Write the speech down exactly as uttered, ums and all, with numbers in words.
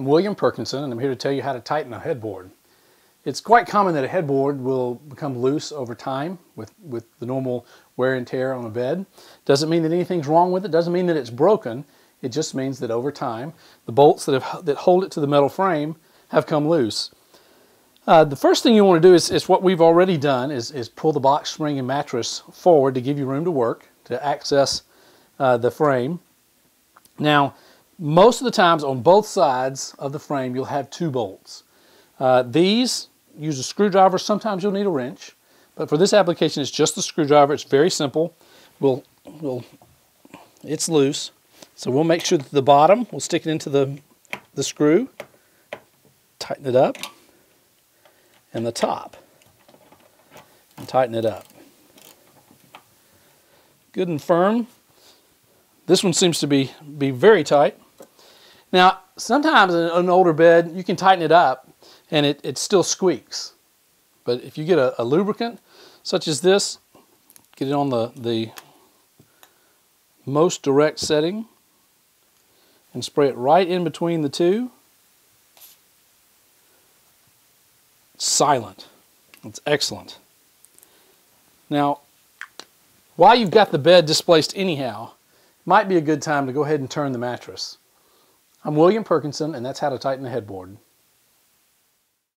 I'm William Perkinson, and I'm here to tell you how to tighten a headboard. It's quite common that a headboard will become loose over time with, with the normal wear and tear on a bed. Doesn't mean that anything's wrong with it, doesn't mean that it's broken, it just means that over time the bolts that, have, that hold it to the metal frame have come loose. Uh, the first thing you want to do is, is what we've already done, is, is pull the box spring and mattress forward to give you room to work, to access uh, the frame. Now, most of the times on both sides of the frame you'll have two bolts. Uh, these use a screwdriver, sometimes you'll need a wrench, but for this application it's just the screwdriver. It's very simple. We'll, we'll, it's loose, so we'll make sure that the bottom, we'll stick it into the, the screw, tighten it up, and the top, and tighten it up. Good and firm. This one seems to be, be very tight. Now, sometimes in an older bed, you can tighten it up and it, it still squeaks. But if you get a, a lubricant such as this, get it on the, the most direct setting and spray it right in between the two. Silent. It's excellent. Now, while you've got the bed displaced anyhow, might be a good time to go ahead and turn the mattress. I'm William Perkinson, and that's how to tighten a headboard.